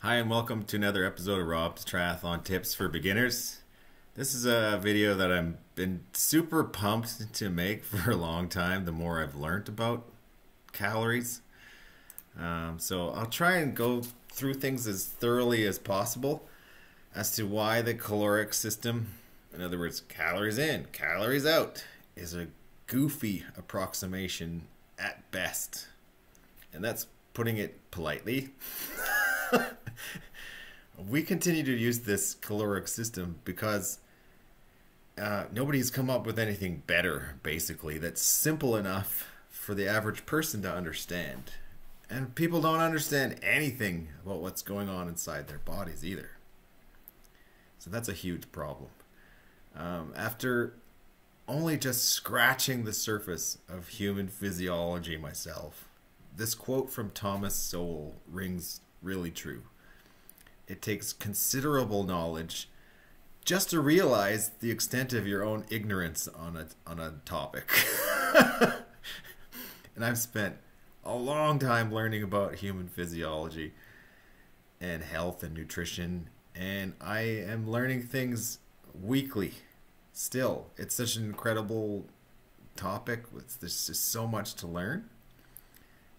Hi and welcome to another episode of Rob's Triathlon Tips for Beginners. This is a video that I've been super pumped to make for a long time, the more I've learned about calories. So I'll try and go through things as thoroughly as possible as to why the caloric system, in other words calories in, calories out, is a goofy approximation at best. And that's putting it politely. We continue to use this caloric system because nobody's come up with anything better, basically, that's simple enough for the average person to understand. And people don't understand anything about what's going on inside their bodies either. So that's a huge problem. After only just scratching the surface of human physiology myself, this quote from Thomas Sowell rings really true. It takes considerable knowledge just to realize the extent of your own ignorance on a topic. And I've spent a long time learning about human physiology and health and nutrition, and I am learning things weekly still. It's such an incredible topic. There's just so much to learn.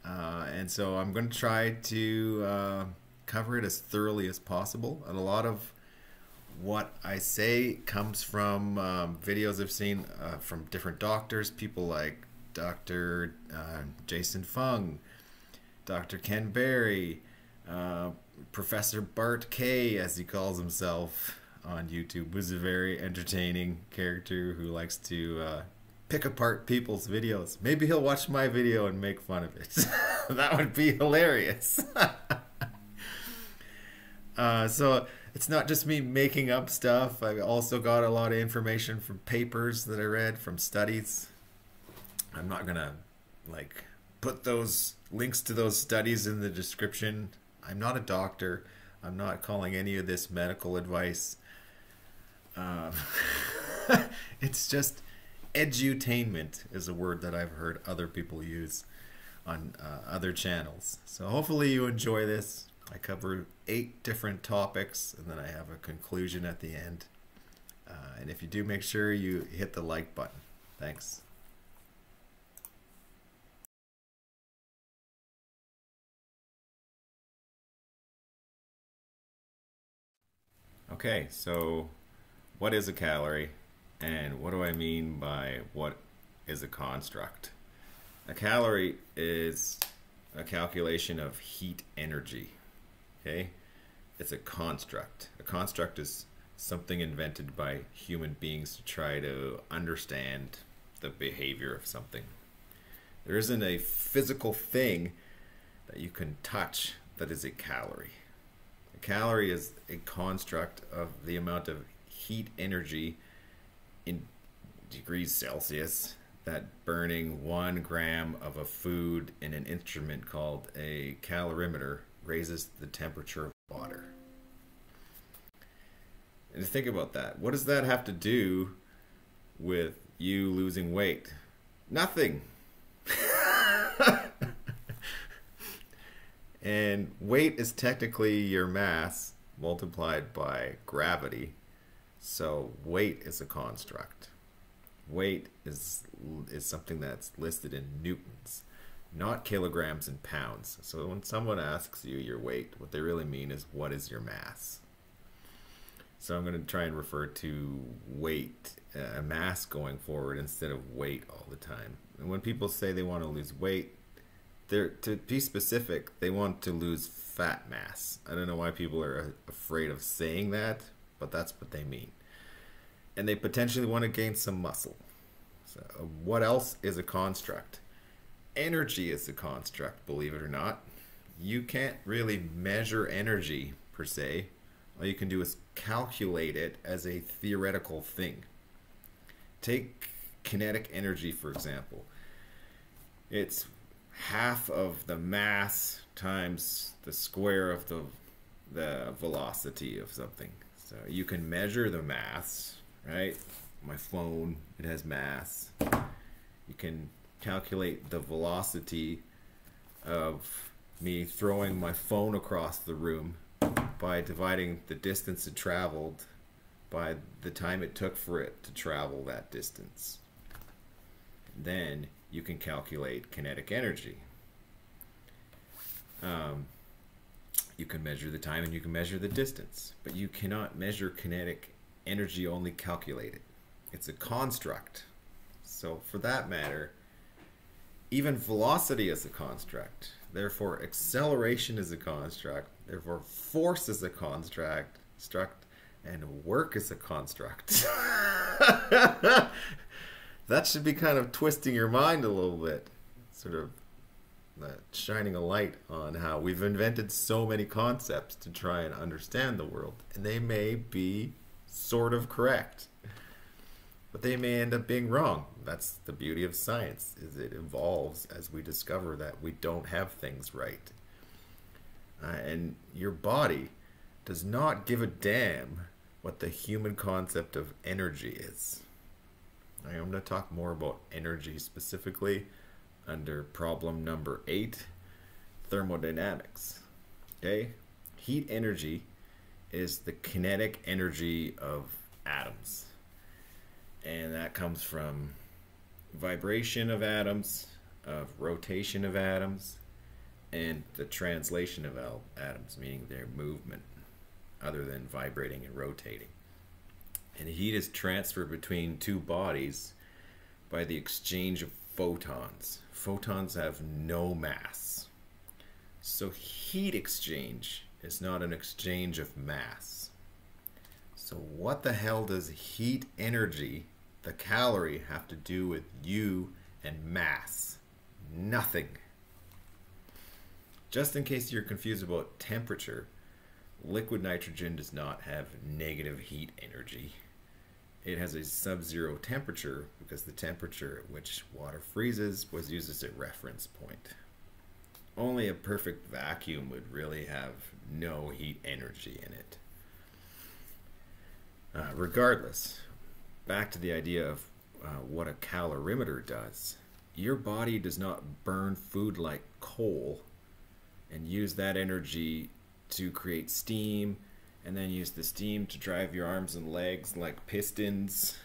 And so I'm going to try to cover it as thoroughly as possible. And a lot of what I say comes from videos I've seen from different doctors, people like Dr. Jason Fung, Dr. Ken Berry, Professor Bart Kay, as he calls himself on YouTube, who's a very entertaining character who likes to pick apart people's videos. Maybe he'll watch my video and make fun of it. That would be hilarious. So it's not just me making up stuff. I also got a lot of information from papers that I read, from studies. I'm not gonna like put those links to those studies in the description. I'm not a doctor. I'm not calling any of this medical advice. It's just edutainment is a word that I've heard other people use on other channels. So hopefully you enjoy this. I cover 8 different topics and then I have a conclusion at the end. And if you do, make sure you hit the like button. Thanks. Okay, so what is a calorie? And what do I mean by what is a construct? A calorie is a calculation of heat energy, okay? It's a construct. A construct is something invented by human beings to try to understand the behavior of something. There isn't a physical thing that you can touch that is a calorie. A calorie is a construct of the amount of heat energy in degrees Celsius that burning 1 gram of a food in an instrument called a calorimeter raises the temperature of water. And think about that. What does that have to do with you losing weight? Nothing. And weight is technically your mass multiplied by gravity. So weight is a construct. Weight is something that's listed in newtons, not kilograms and pounds. So when someone asks you your weight, what they really mean is what is your mass. So I'm going to try and refer to weight, mass going forward instead of weight all the time. And when people say they want to lose weight, to be specific, they want to lose fat mass. I don't know why people are afraid of saying that, but that's what they mean. And they potentially want to gain some muscle. So what else is a construct? Energy is a construct, believe it or not. You can't really measure energy per se. All you can do is calculate it as a theoretical thing. Take kinetic energy, for example. It's half of the mass times the square of the velocity of something. So you can measure the mass, right? My phone, it has mass. You can calculate the velocity of me throwing my phone across the room that by dividing the distance it traveled by the time it took for it to travel that distance. Then you can calculate kinetic energy. You can measure the time and you can measure the distance, but you cannot measure kinetic energy, only calculate it. It's a construct. So for that matter, even velocity is a construct. Therefore, acceleration is a construct. Therefore, force is a construct. And work is a construct. That should be kind of twisting your mind a little bit. Sort of shining a light on how we've invented so many concepts to try and understand the world. And they may be sort of correct, but they may end up being wrong. That's the beauty of science, is it evolves as we discover that we don't have things right. And your body does not give a damn what the human concept of energy is. I'm going to talk more about energy specifically under problem number 8, thermodynamics. Okay? Heat energy is the kinetic energy of atoms. And that comes from vibration of atoms, of rotation of atoms, and the translation of atoms, meaning their movement, other than vibrating and rotating. And heat is transferred between two bodies by the exchange of photons. Photons have no mass. So heat exchange is not an exchange of mass. So what the hell does heat energy, the calorie, have to do with you and mass? Nothing. Just in case you're confused about temperature, liquid nitrogen does not have negative heat energy. It has a sub-zero temperature because the temperature at which water freezes was used as a reference point. Only a perfect vacuum would really have no heat energy in it. Regardless, back to the idea of what a calorimeter does. Your body does not burn food like coal and use that energy to create steam, and then use the steam to drive your arms and legs like pistons.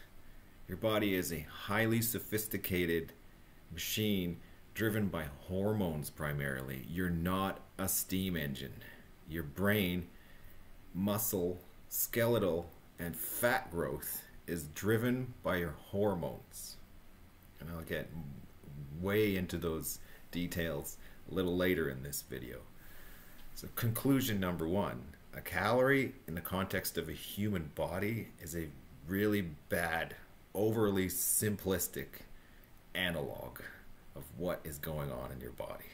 Your body is a highly sophisticated machine driven by hormones primarily. You're not a steam engine. Your brain, muscle, skeletal, and fat growth is driven by your hormones. And I'll get way into those details a little later in this video. So conclusion number 1, a calorie in the context of a human body is a really bad, overly simplistic analog of what is going on in your body.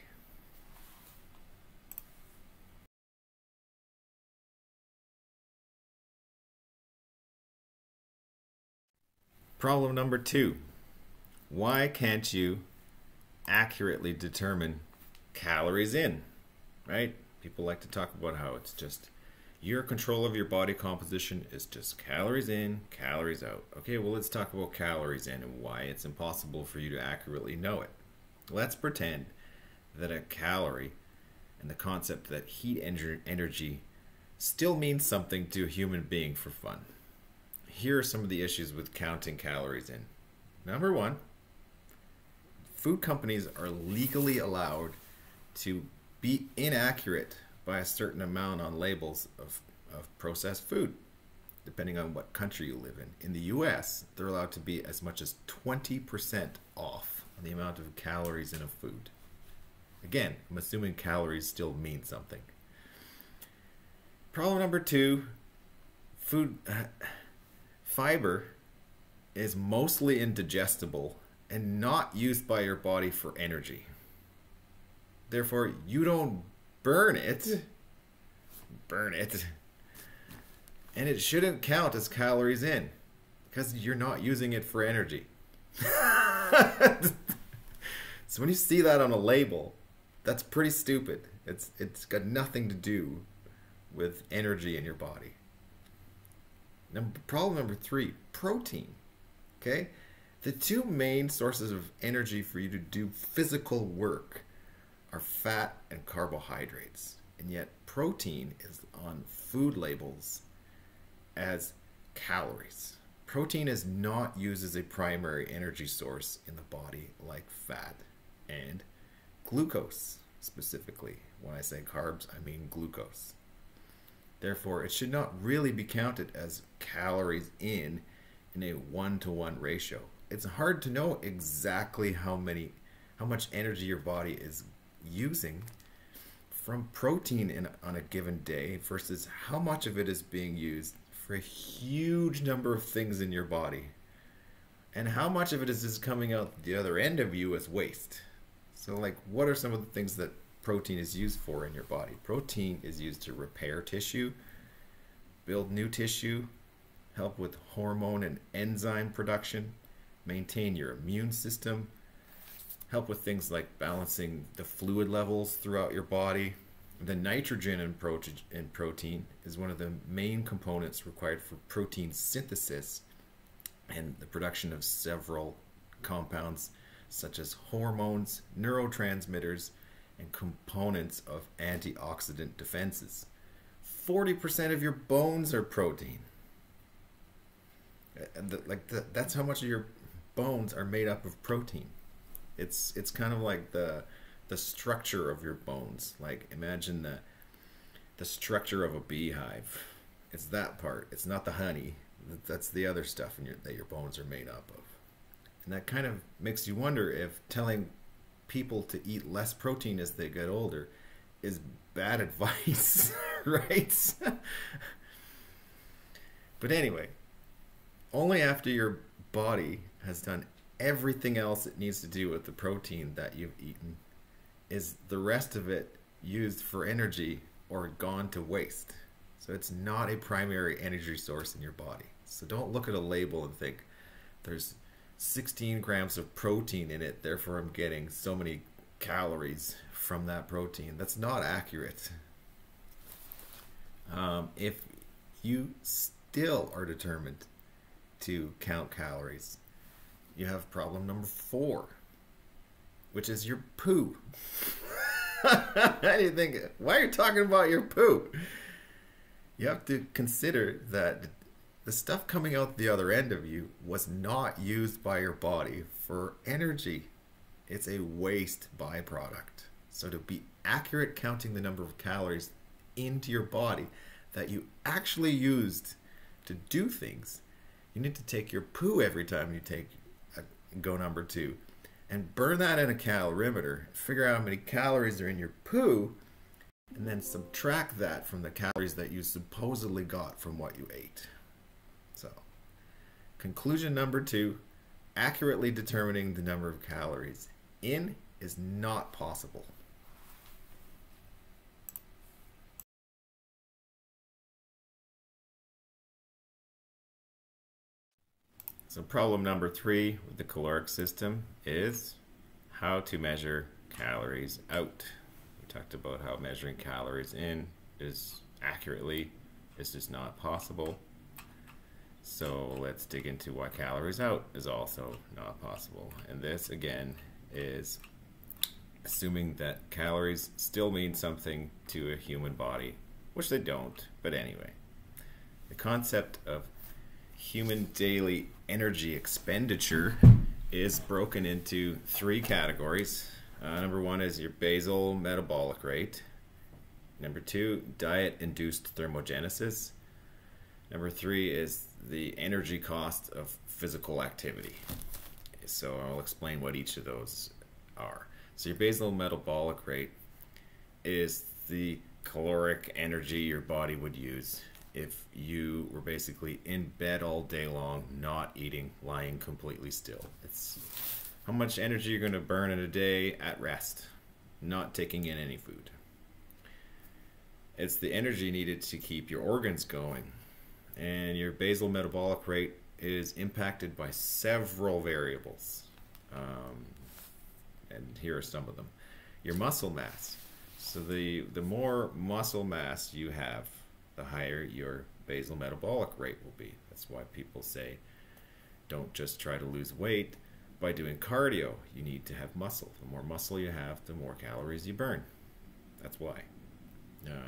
Problem number 2, why can't you accurately determine calories in, right? People like to talk about how it's just your control of your body composition is just calories in, calories out. Okay, well, let's talk about calories in and why it's impossible for you to accurately know it. Let's pretend that a calorie and the concept that heat energy still means something to a human being for fun. Here are some of the issues with counting calories in. Number 1, food companies are legally allowed to be inaccurate by a certain amount on labels of processed food, depending on what country you live in. In the US, they're allowed to be as much as 20% off on the amount of calories in a food. Again, I'm assuming calories still mean something. Problem number 2, food fiber is mostly indigestible and not used by your body for energy. Therefore, you don't burn it, and it shouldn't count as calories in because you're not using it for energy. So when you see that on a label, that's pretty stupid. It's got nothing to do with energy in your body. Problem number 3, protein. Okay, the two main sources of energy for you to do physical work are fat and carbohydrates, and yet protein is on food labels as calories. Protein is not used as a primary energy source in the body like fat and glucose specifically. When I say carbs, I mean glucose. Therefore, it should not really be counted as calories in a one-to-one ratio. It's hard to know exactly how much energy your body is using from protein on a given day versus how much of it is being used for a huge number of things in your body, and how much of it is just coming out the other end of you as waste. So, like, what are some of the things that protein is used for in your body? Protein is used to repair tissue, build new tissue, help with hormone and enzyme production, maintain your immune system, help with things like balancing the fluid levels throughout your body. The nitrogen in protein is one of the main components required for protein synthesis and the production of several compounds such as hormones, neurotransmitters, and components of antioxidant defenses. 40% of your bones are protein. That's how much of your bones are made up of protein. It's kind of like the structure of your bones. Like, imagine the structure of a beehive. It's that part. It's not the honey. That's the other stuff that your bones are made up of. And that kind of makes you wonder if telling people to eat less protein as they get older is bad advice, right? But anyway, only after your body has done everything else it needs to do with the protein that you've eaten is the rest of it used for energy or gone to waste. So it's not a primary energy source in your body. So don't look at a label and think there's 16 grams of protein in it, therefore I'm getting so many calories from that protein. That's not accurate. If you still are determined to count calories, you have problem number 4, which is your poo. And you think, why are you talking about your poo? You have to consider that the stuff coming out the other end of you was not used by your body for energy. It's a waste byproduct. So to be accurate counting the number of calories into your body that you actually used to do things, you need to take your poo every time you take go number 2 and burn that in a calorimeter, figure out how many calories are in your poo, and then subtract that from the calories that you supposedly got from what you ate. So, conclusion number 2, accurately determining the number of calories in is not possible. So problem number 3 with the caloric system is how to measure calories out. We talked about how measuring calories in is accurately, this is not possible. So let's dig into why calories out is also not possible. And this, again, is assuming that calories still mean something to a human body, which they don't, but anyway. The concept of human daily energy expenditure is broken into 3 categories. Number 1 is your basal metabolic rate. Number 2, diet-induced thermogenesis. Number 3 is the energy cost of physical activity. So I'll explain what each of those are. So your basal metabolic rate is the caloric energy your body would use if you were basically in bed all day long, not eating, lying completely still. It's how much energy you're going to burn in a day at rest, not taking in any food. It's the energy needed to keep your organs going. And your basal metabolic rate is impacted by several variables. And here are some of them. Your muscle mass. So the more muscle mass you have, the higher your basal metabolic rate will be. That's why people say don't just try to lose weight by doing cardio. You need to have muscle. The more muscle you have, the more calories you burn. That's why.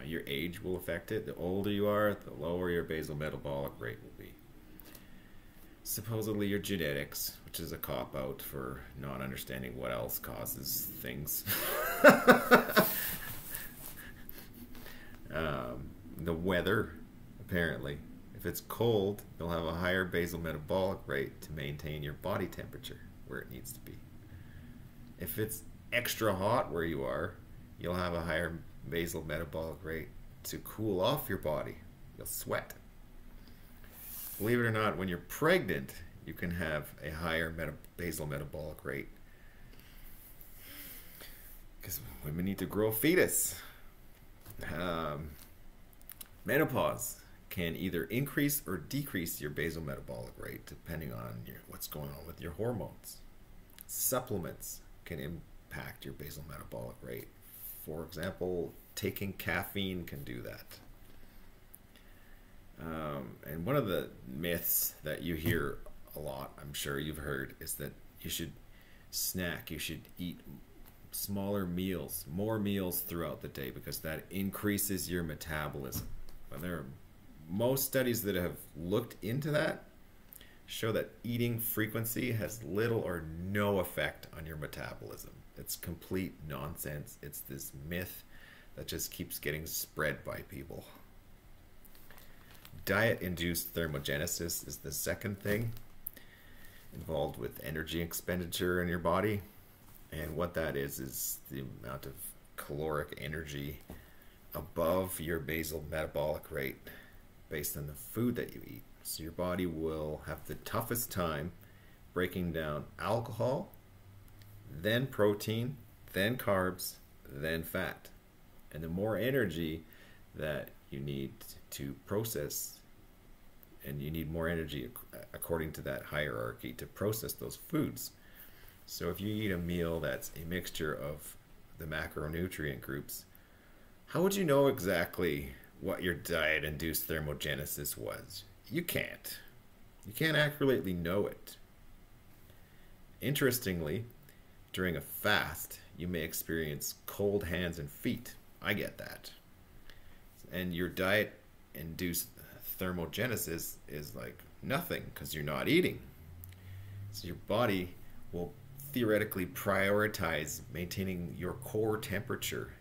Your age will affect it. The older you are, the lower your basal metabolic rate will be. Supposedly your genetics, which is a cop-out for not understanding what else causes things. The weather, apparently. If it's cold, you'll have a higher basal metabolic rate to maintain your body temperature where it needs to be. If it's extra hot where you are, you'll have a higher basal metabolic rate to cool off your body. You'll sweat. Believe it or not, when you're pregnant, you can have a higher basal metabolic rate because women need to grow a fetus. Menopause can either increase or decrease your basal metabolic rate depending on what's going on with your hormones. Supplements can impact your basal metabolic rate. For example, taking caffeine can do that. And one of the myths that you hear a lot, I'm sure you've heard, is that you should snack, you should eat smaller meals, more meals throughout the day, because that increases your metabolism. Well, there are most studies that have looked into that show that eating frequency has little or no effect on your metabolism. It's complete nonsense. It's this myth that just keeps getting spread by people. Diet-induced thermogenesis is the second thing involved with energy expenditure in your body. And what that is the amount of caloric energy above your basal metabolic rate based on the food that you eat. So your body will have the toughest time breaking down alcohol, then protein, then carbs, then fat. And the more energy that you need to process, and you need more energy according to that hierarchy to process those foods. So if you eat a meal that's a mixture of the macronutrient groups, how would you know exactly what your diet-induced thermogenesis was? You can't. You can't accurately know it. Interestingly, during a fast, you may experience cold hands and feet. I get that. And your diet-induced thermogenesis is like nothing because you're not eating. So your body will theoretically prioritize maintaining your core temperature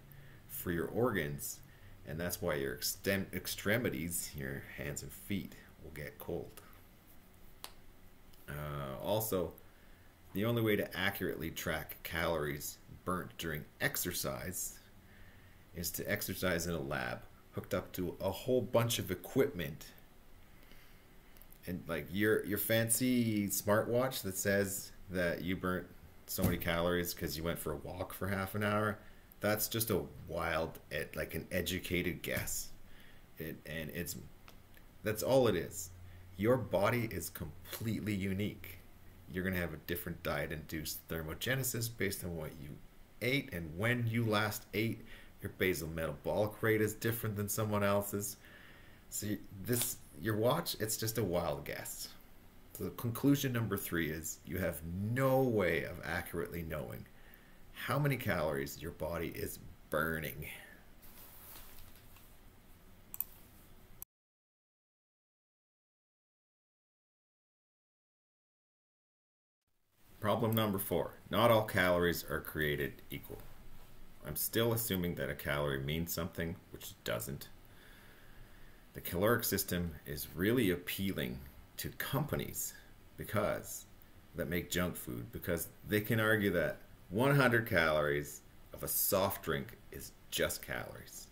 for your organs, and that's why your extremities, your hands and feet, will get cold. Also, the only way to accurately track calories burnt during exercise is to exercise in a lab hooked up to a whole bunch of equipment. And like your fancy smartwatch that says that you burnt so many calories because you went for a walk for half an hour, that's just a wild, like an educated guess. That's all it is. Your body is completely unique. You're going to have a different diet-induced thermogenesis based on what you ate and when you last ate. Your basal metabolic rate is different than someone else's. So your watch, it's just a wild guess. So conclusion number 3 is you have no way of accurately knowing how many calories your body is burning. Problem number 4, not all calories are created equal. I'm still assuming that a calorie means something, which it doesn't. The caloric system is really appealing to companies that make junk food, because they can argue that 100 calories of a soft drink is just calories.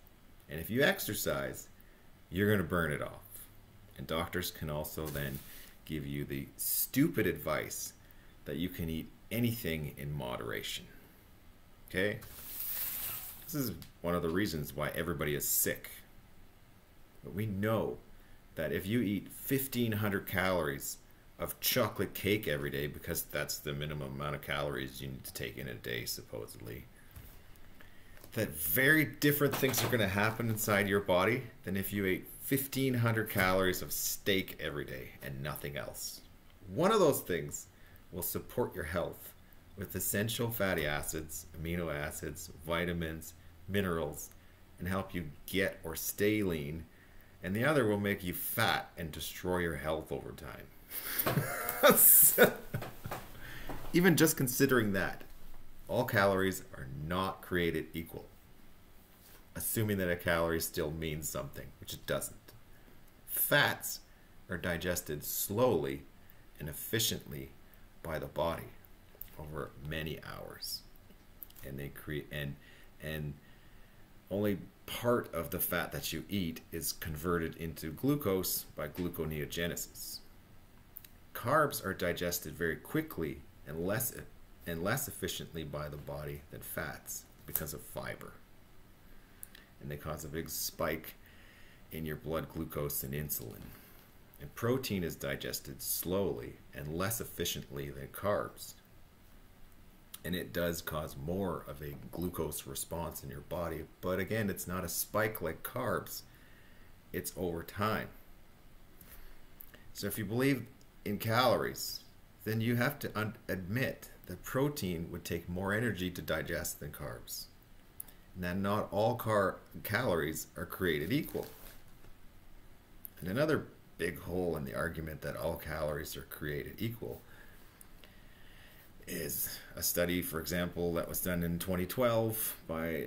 And if you exercise, you're going to burn it off. And doctors can also then give you the stupid advice that you can eat anything in moderation. Okay? This is one of the reasons why everybody is sick. But we know that if you eat 1,500 calories of chocolate cake every day, because that's the minimum amount of calories you need to take in a day, supposedly, that very different things are going to happen inside your body than if you ate 1,500 calories of steak every day and nothing else. One of those things will support your health with essential fatty acids, amino acids, vitamins, minerals, and help you get or stay lean, and the other will make you fat and destroy your health over time. So, even just considering that, all calories are not created equal. Assuming that a calorie still means something, which it doesn't. Fats are digested slowly and efficiently by the body over many hours. And they create and only part of the fat that you eat is converted into glucose by gluconeogenesis. Carbs are digested very quickly and less efficiently by the body than fats because of fiber. And they cause a big spike in your blood glucose and insulin. And protein is digested slowly and less efficiently than carbs. And it does cause more of a glucose response in your body. But again, it's not a spike like carbs. It's over time. So if you believe in calories, then you have to admit that protein would take more energy to digest than carbs. And that not all calories are created equal. And another big hole in the argument that all calories are created equal is a study, for example, that was done in 2012 by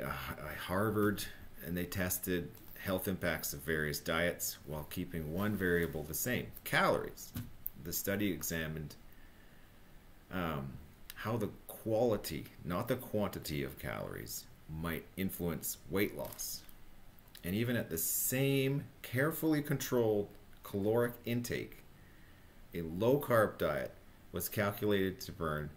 Harvard, and they tested health impacts of various diets while keeping one variable the same, calories. The study examined how the quality, not the quantity of calories, might influence weight loss. And even at the same carefully controlled caloric intake, a low-carb diet was calculated to burn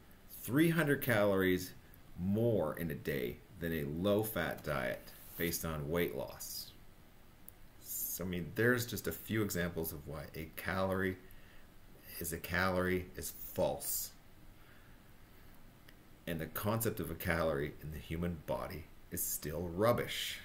300 calories more in a day than a low-fat diet based on weight loss. So, I mean, there's just a few examples of why a calorie is false. And the concept of a calorie in the human body is still rubbish.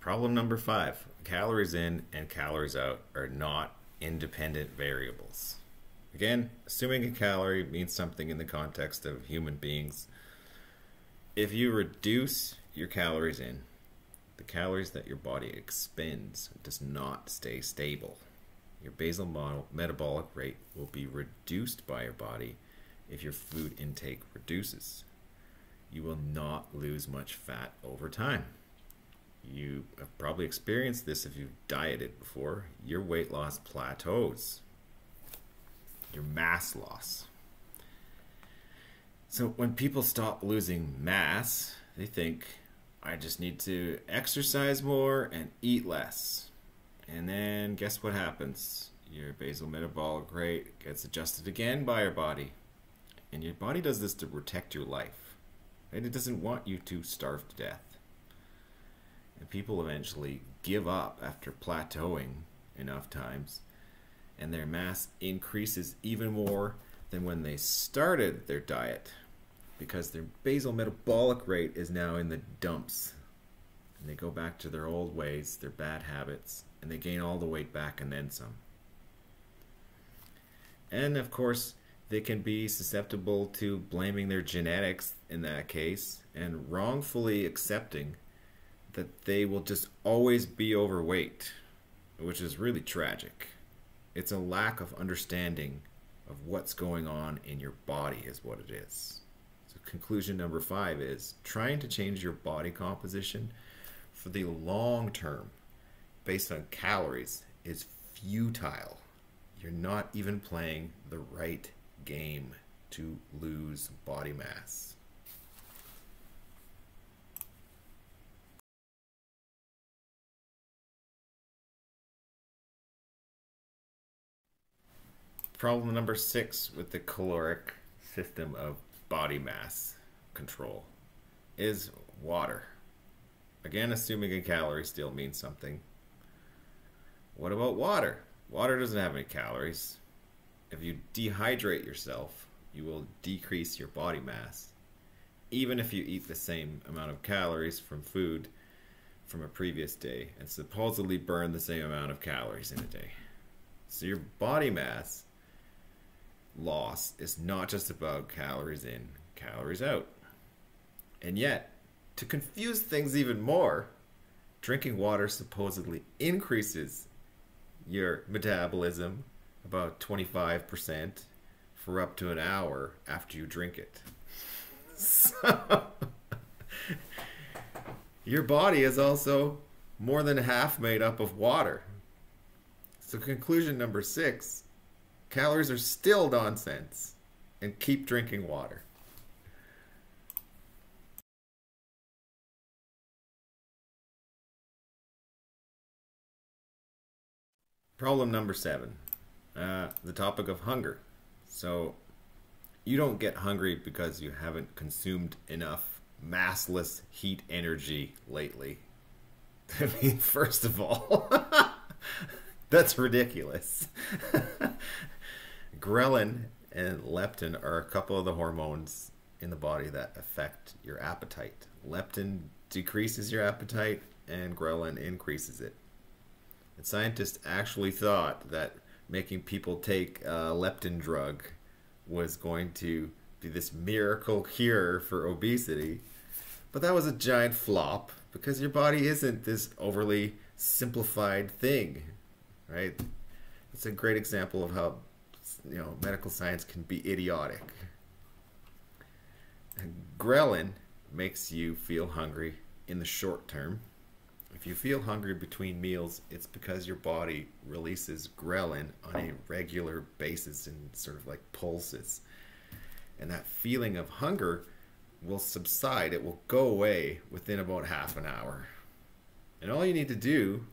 Problem number 5, calories in and calories out are not independent variables. Again, assuming a calorie means something in the context of human beings, if you reduce your calories in, the calories that your body expends does not stay stable. Your basal metabolic rate will be reduced by your body if your food intake reduces. You will not lose much fat over time. You have probably experienced this if you've dieted before. Your weight loss plateaus. Your mass loss. So when people stop losing mass, they think, I just need to exercise more and eat less. And then guess what happens? Your basal metabolic rate gets adjusted again by your body. And your body does this to protect your life. And it doesn't want you to starve to death. And people eventually give up after plateauing enough times. And their mass increases even more than when they started their diet, because their basal metabolic rate is now in the dumps. And they go back to their old ways, their bad habits, and they gain all the weight back and then some. And of course, they can be susceptible to blaming their genetics in that case, and wrongfully accepting that they will just always be overweight, which is really tragic. It's a lack of understanding of what's going on in your body is what it is. Conclusion number 5 is trying to change your body composition for the long term based on calories is futile. You're not even playing the right game to lose body mass. Problem number 6 with the caloric system of body mass control is water. Again, assuming a calorie still means something. What about water? Water doesn't have any calories. If you dehydrate yourself, you will decrease your body mass. Even if you eat the same amount of calories from food from a previous day and supposedly burn the same amount of calories in a day. So your body mass loss is not just about calories in, calories out. And yet, to confuse things even more, drinking water supposedly increases your metabolism about 25% for up to an hour after you drink it. So your body is also more than half made up of water. So conclusion number 6, calories are still nonsense, and keep drinking water. Problem number 7, the topic of hunger. So you don't get hungry because you haven't consumed enough massless heat energy lately. I mean, first of all, that's ridiculous. Ghrelin and leptin are a couple of the hormones in the body that affect your appetite. Leptin decreases your appetite and ghrelin increases it. And scientists actually thought that making people take a leptin drug was going to be this miracle cure for obesity. But that was a giant flop, because your body isn't this overly simplified thing, right? It's a great example of how, you know, medical science can be idiotic. And ghrelin makes you feel hungry in the short term. If you feel hungry between meals, it's because your body releases ghrelin on a regular basis in sort of like pulses. And that feeling of hunger will subside, it will go away within about half an hour. And all you need to do,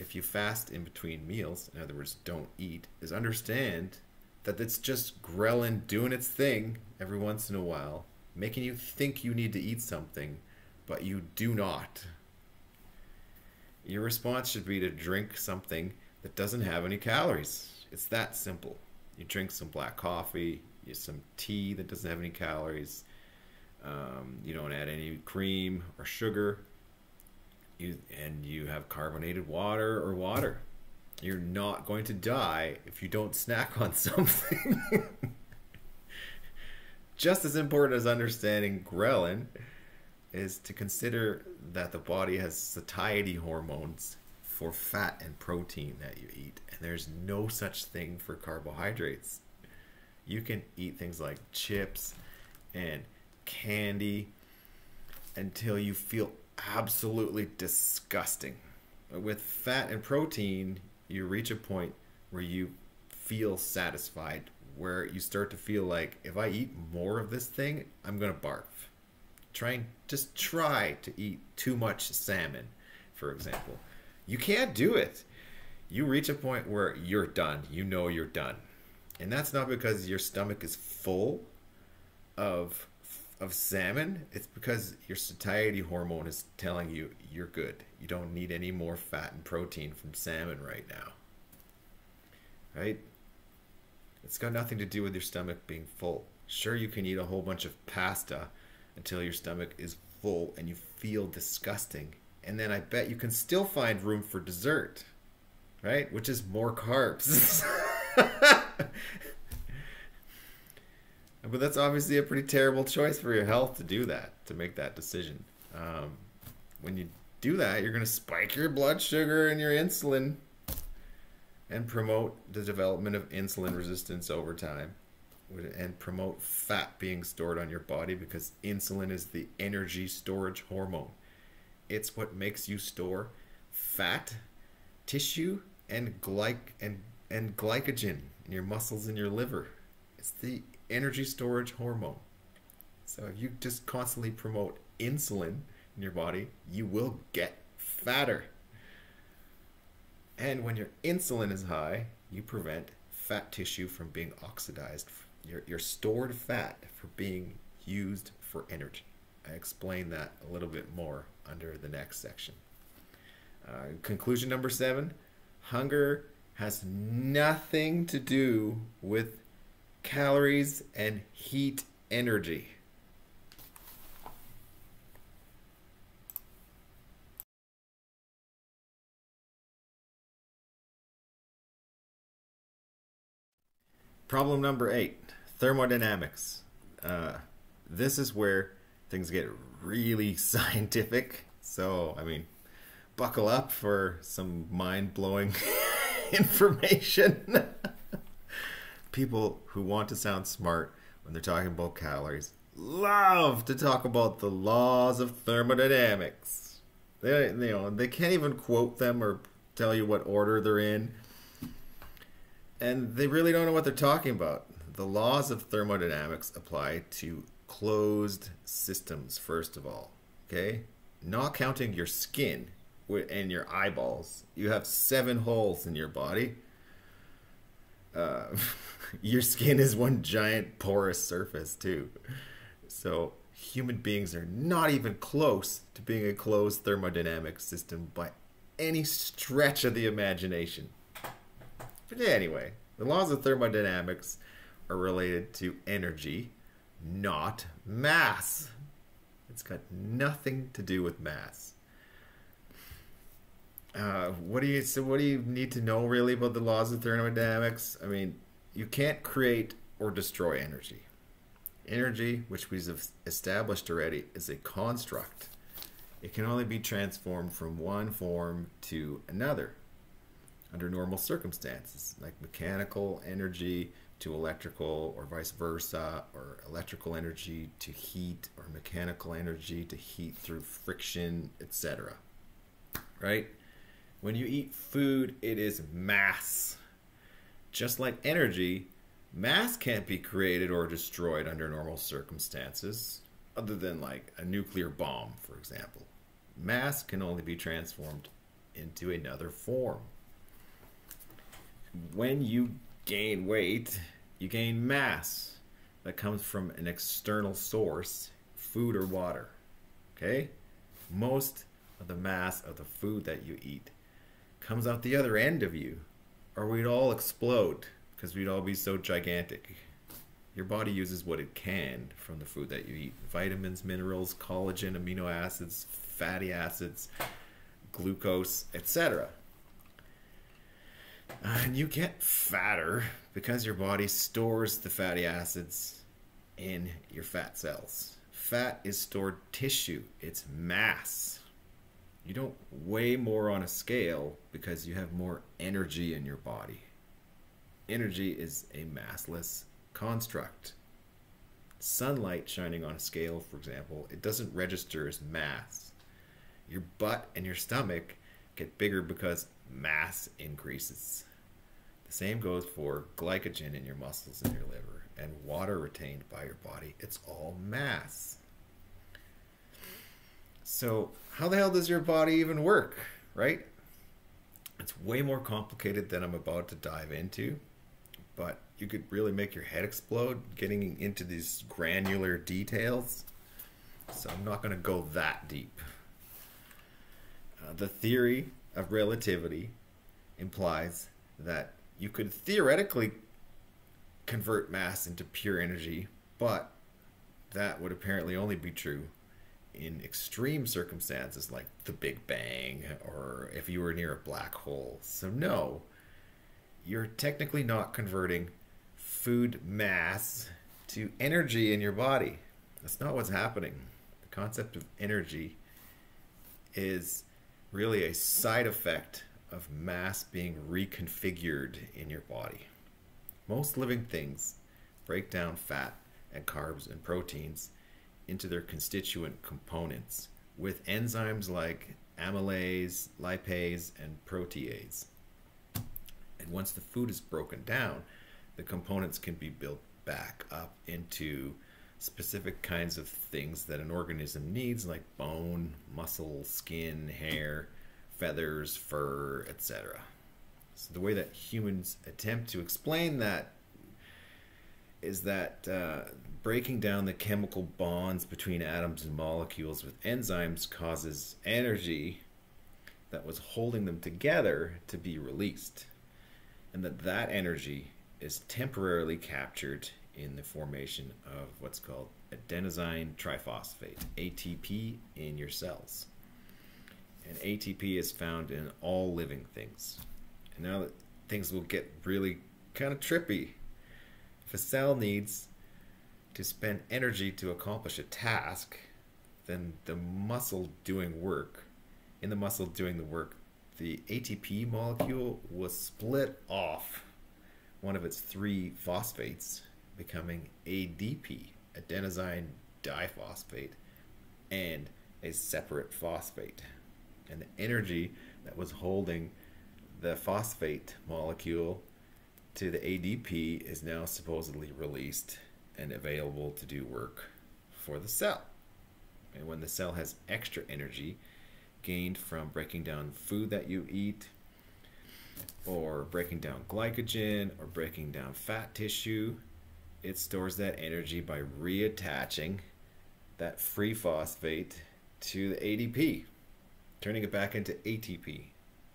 if you fast in between meals, in other words, don't eat, is understand that it's just ghrelin doing its thing every once in a while, making you think you need to eat something, but you do not. Your response should be to drink something that doesn't have any calories. It's that simple. You drink some black coffee, some tea that doesn't have any calories, you don't add any cream or sugar, and you have carbonated water or water. You're not going to die if you don't snack on something. Just as important as understanding ghrelin is to consider that the body has satiety hormones for fat and protein that you eat, and there's no such thing for carbohydrates. You can eat things like chips and candy until you feel absolutely disgusting. With fat and protein, you reach a point where you feel satisfied, where you start to feel like, if I eat more of this thing, I'm gonna barf. Just try to eat too much salmon, for example. You can't do it. You reach a point where you're done, you know you're done. And that's not because your stomach is full of salmon, it's because your satiety hormone is telling you you're good. You don't need any more fat and protein from salmon right now, right? It's got nothing to do with your stomach being full. Sure, you can eat a whole bunch of pasta until your stomach is full and you feel disgusting. And then I bet you can still find room for dessert, right? Which is more carbs. But that's obviously a pretty terrible choice for your health to do that, to make that decision. When you do that, you're going to spike your blood sugar and your insulin and promote the development of insulin resistance over time, and promote fat being stored on your body, because insulin is the energy storage hormone. It's what makes you store fat, tissue, and glycogen in your muscles and your liver. It's the energy storage hormone. So if you just constantly promote insulin in your body, you will get fatter. And when your insulin is high, you prevent fat tissue from being oxidized, your stored fat from being used for energy. I explain that a little bit more under the next section. Conclusion number 7, hunger has nothing to do with calories and heat energy. Problem number 8, thermodynamics. This is where things get really scientific. So, I mean, buckle up for some mind-blowing information. People who want to sound smart when they're talking about calories love to talk about the laws of thermodynamics. They can't even quote them or tell you what order they're in. And they really don't know what they're talking about. The laws of thermodynamics apply to closed systems, first of all, okay? Not counting your skin and your eyeballs. You have 7 holes in your body. Your skin is one giant porous surface, too. So human beings are not even close to being a closed thermodynamic system by any stretch of the imagination. But anyway, the laws of thermodynamics are related to energy, not mass. It's got nothing to do with mass. What do you need to know really about the laws of thermodynamics? I mean, you can't create or destroy energy. Energy, which we've established already, is a construct. It can only be transformed from one form to another under normal circumstances, like mechanical energy to electrical, or vice versa, or electrical energy to heat, or mechanical energy to heat through friction, etc. Right? When you eat food, it is mass. Just like energy, mass can't be created or destroyed under normal circumstances, other than like a nuclear bomb, for example. Mass can only be transformed into another form. When you gain weight, you gain mass that comes from an external source, food or water. Okay? Most of the mass of the food that you eat comes out the other end of you, or we'd all explode because we'd all be so gigantic. Your body uses what it can from the food that you eat. Vitamins, minerals, collagen, amino acids, fatty acids, glucose, etc. And you get fatter because your body stores the fatty acids in your fat cells. Fat is stored tissue. It's mass. You don't weigh more on a scale because you have more energy in your body. Energy is a massless construct. Sunlight shining on a scale, for example, it doesn't register as mass. Your butt and your stomach get bigger because mass increases. The same goes for glycogen in your muscles and your liver, and water retained by your body. It's all mass. So how the hell does your body even work, right? It's way more complicated than I'm about to dive into, but you could really make your head explode getting into these granular details. So I'm not going to go that deep. The theory of relativity implies that you could theoretically convert mass into pure energy, but that would apparently only be true in extreme circumstances like the Big Bang or if you were near a black hole. So no, you're technically not converting food mass to energy in your body. That's not what's happening. The concept of energy is really a side effect of mass being reconfigured in your body. Most living things break down fat and carbs and proteins into their constituent components with enzymes like amylase, lipase, and protease. And once the food is broken down, the components can be built back up into specific kinds of things that an organism needs, like bone, muscle, skin, hair, feathers, fur, etc. So the way that humans attempt to explain that is that breaking down the chemical bonds between atoms and molecules with enzymes causes energy that was holding them together to be released, and that energy is temporarily captured in the formation of what's called adenosine triphosphate, ATP, in your cells. And ATP is found in all living things. And now things will get really kind of trippy. If a cell needs to spend energy to accomplish a task, then the muscle doing work, the ATP molecule will split off one of its three phosphates, becoming ADP, adenosine diphosphate, and a separate phosphate. And the energy that was holding the phosphate molecule to the ADP is now supposedly released and available to do work for the cell. And when the cell has extra energy gained from breaking down food that you eat, or breaking down glycogen, or breaking down fat tissue, it stores that energy by reattaching that free phosphate to the ADP, turning it back into ATP.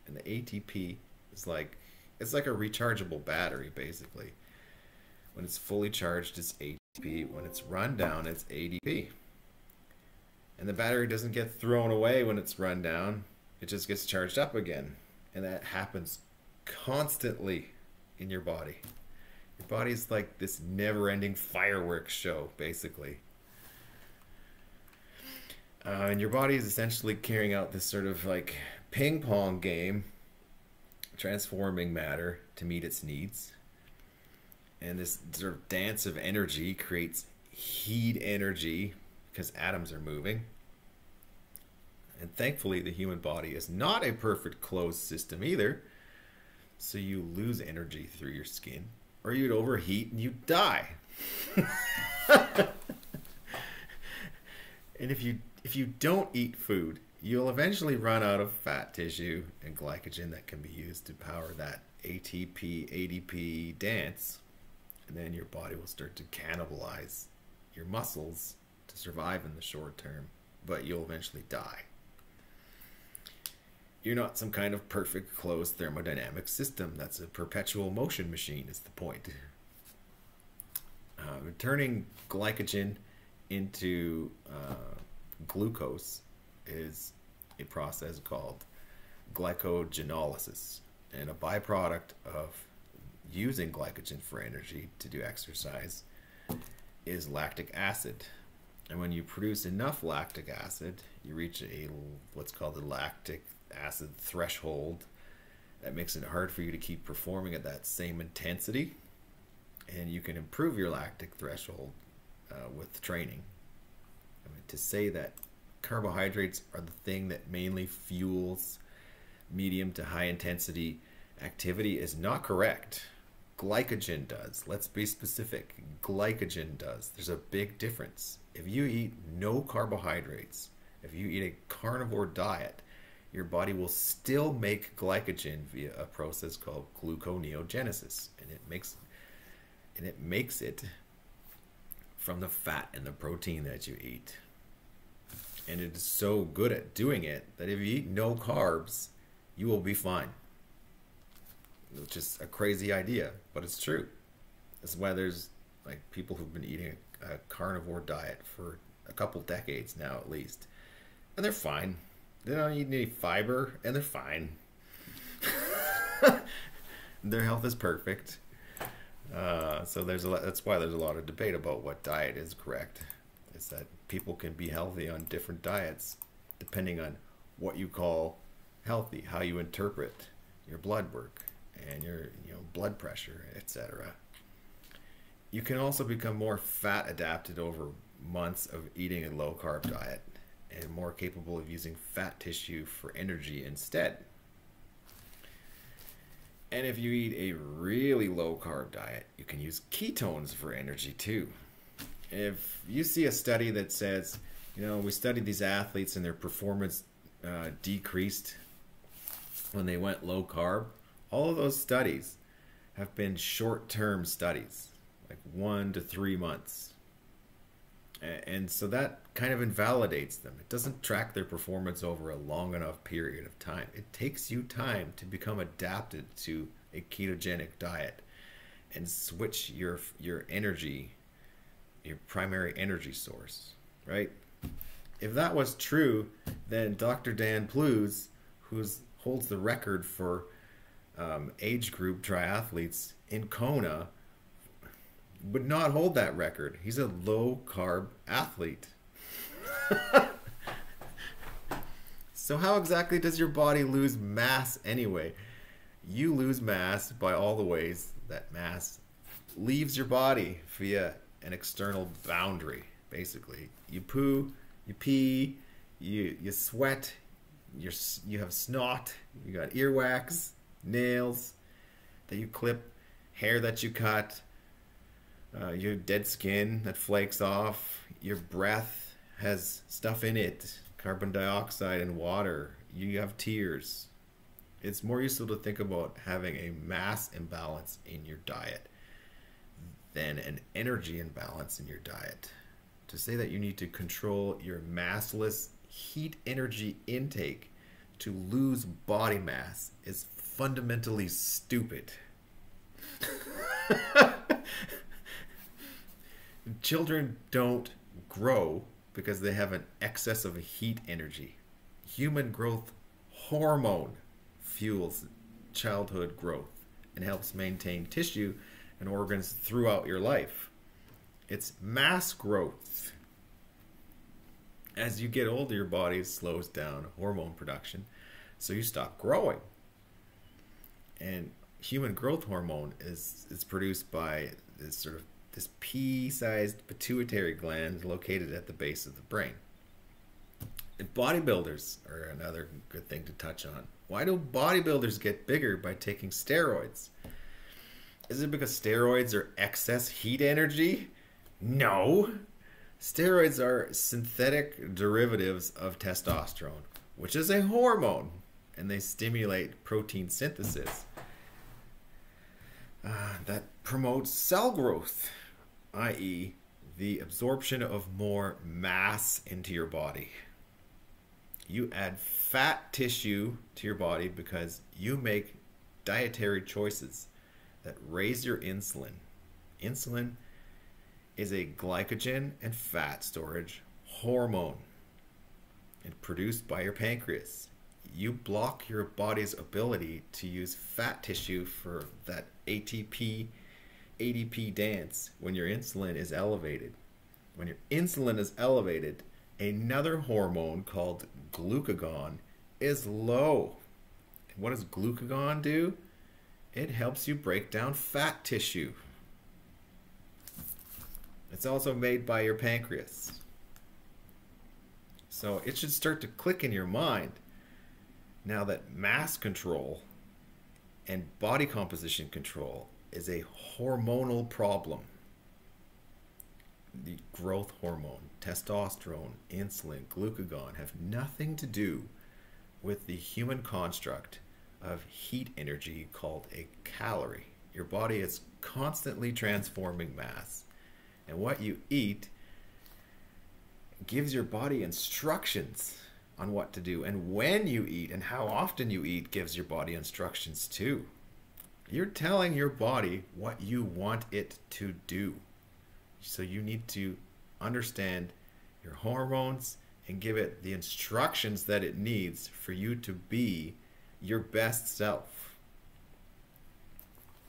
And the ATP is like, it's like a rechargeable battery, basically. When it's fully charged, it's ATP. When it's run down, it's ADP. And the battery doesn't get thrown away when it's run down. It just gets charged up again. And that happens constantly in your body. Your body's like this never-ending fireworks show, basically. And your body is essentially carrying out this sort of like ping-pong game, transforming matter to meet its needs. And this sort of dance of energy creates heat energy because atoms are moving. And thankfully, the human body is not a perfect closed system either. So you lose energy through your skin, or you'd overheat and you'd die. And if you don't eat food, you'll eventually run out of fat tissue and glycogen that can be used to power that ATP, ADP dance. And then your body will start to cannibalize your muscles to survive in the short term, but you'll eventually die. You're not some kind of perfect closed thermodynamic system. That's a perpetual motion machine is the point. Turning glycogen into glucose is a process called glycogenolysis, and a byproduct of using glycogen for energy to do exercise is lactic acid. And when you produce enough lactic acid, you reach a what's called the lactic acid threshold that makes it hard for you to keep performing at that same intensity, and you can improve your lactic threshold with training. I mean, to say that carbohydrates are the thing that mainly fuels medium to high intensity activity is not correct. Glycogen does. Let's be specific. Glycogen does. There's a big difference. If you eat no carbohydrates, if you eat a carnivore diet, your body will still make glycogen via a process called gluconeogenesis, and it makes it from the fat and the protein that you eat. And it is so good at doing it that if you eat no carbs, you will be fine. Which is a crazy idea, but it's true. That's why there's like people who've been eating a carnivore diet for a couple decades now at least, and they're fine. They don't eat any fiber and they're fine. Their health is perfect. So that's why there's a lot of debate about what diet is correct. It's that people can be healthy on different diets depending on what you call healthy, how you interpret your blood work and your blood pressure, etc. You can also become more fat adapted over months of eating a low carb diet and more capable of using fat tissue for energy instead. And if you eat a really low carb diet, you can use ketones for energy too. If you see a study that says, we studied these athletes and their performance decreased when they went low carb, all of those studies have been short-term studies, like 1 to 3 months. And so that kind of invalidates them. It doesn't track their performance over a long enough period of time. It takes you time to become adapted to a ketogenic diet and switch your energy, your primary energy source, right? If that was true, then Dr. Dan Plews, who holds the record for age group triathletes in Kona would not hold that record. He's a low-carb athlete. So how exactly does your body lose mass anyway? You lose mass by all the ways that mass leaves your body via an external boundary, basically. You poo, you pee, you sweat, you have snot, you got earwax, nails that you clip, hair that you cut, your dead skin that flakes off, your breath has stuff in it, carbon dioxide and water, you have tears. It's more useful to think about having a mass imbalance in your diet than an energy imbalance in your diet. To say that you need to control your massless heat energy intake to lose body mass is fundamentally stupid. Children don't grow because they have an excess of heat energy. Human growth hormone fuels childhood growth and helps maintain tissue and organs throughout your life. It's mass growth. As you get older, your body slows down hormone production, so you stop growing. And human growth hormone is produced by this sort of this pea-sized pituitary gland located at the base of the brain. And bodybuilders are another good thing to touch on. Why do bodybuilders get bigger by taking steroids? Is it because steroids are excess heat energy? No. Steroids are synthetic derivatives of testosterone, which is a hormone, and they stimulate protein synthesis that promotes cell growth, i.e. the absorption of more mass into your body. You add fat tissue to your body because you make dietary choices that raise your insulin. Insulin is a glycogen and fat storage hormone and produced by your pancreas. You block your body's ability to use fat tissue for that ATP, ADP dance when your insulin is elevated. When your insulin is elevated, another hormone called glucagon is low. And what does glucagon do? It helps you break down fat tissue. It's also made by your pancreas. So it should start to click in your mind now that mass control and body composition control is a hormonal problem. The growth hormone, testosterone, insulin, glucagon have nothing to do with the human construct of heat energy called a calorie. Your body is constantly transforming mass, and what you eat gives your body instructions on what to do, and when you eat and how often you eat gives your body instructions too. You're telling your body what you want it to do. So you need to understand your hormones and give it the instructions that it needs for you to be your best self.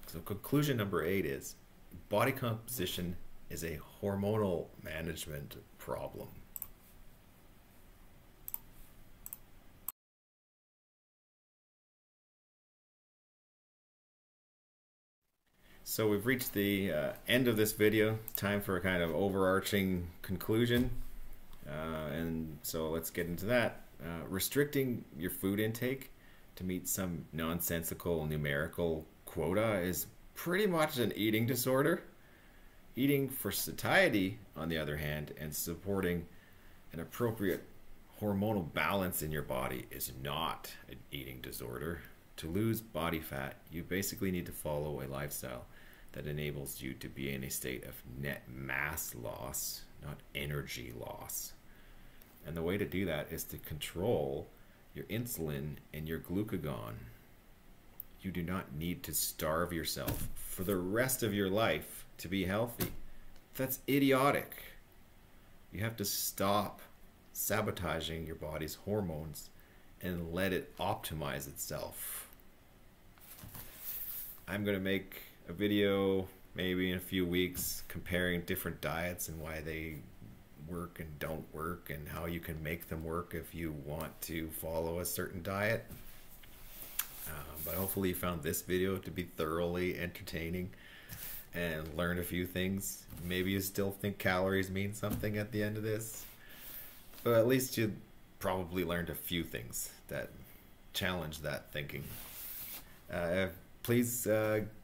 So conclusion number 8 is body composition is a hormonal management problem. So we've reached the end of this video. It's time for a kind of overarching conclusion. And so let's get into that. Restricting your food intake to meet some nonsensical numerical quota is pretty much an eating disorder. Eating for satiety, on the other hand, and supporting an appropriate hormonal balance in your body is not an eating disorder. To lose body fat, you basically need to follow a lifestyle that enables you to be in a state of net mass loss, not energy loss. And the way to do that is to control your insulin and your glucagon. You do not need to starve yourself for the rest of your life to be healthy. That's idiotic. You have to stop sabotaging your body's hormones and let it optimize itself. I'm gonna make a video maybe in a few weeks, comparing different diets and why they work and don't work and how you can make them work if you want to follow a certain diet. But hopefully you found this video to be thoroughly entertaining and learn a few things. Maybe you still think calories mean something at the end of this, but at least you probably learned a few things that challenge that thinking. Please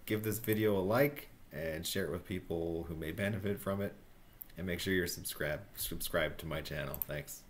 give this video a like and share it with people who may benefit from it, and make sure you're subscribed to my channel. Thanks.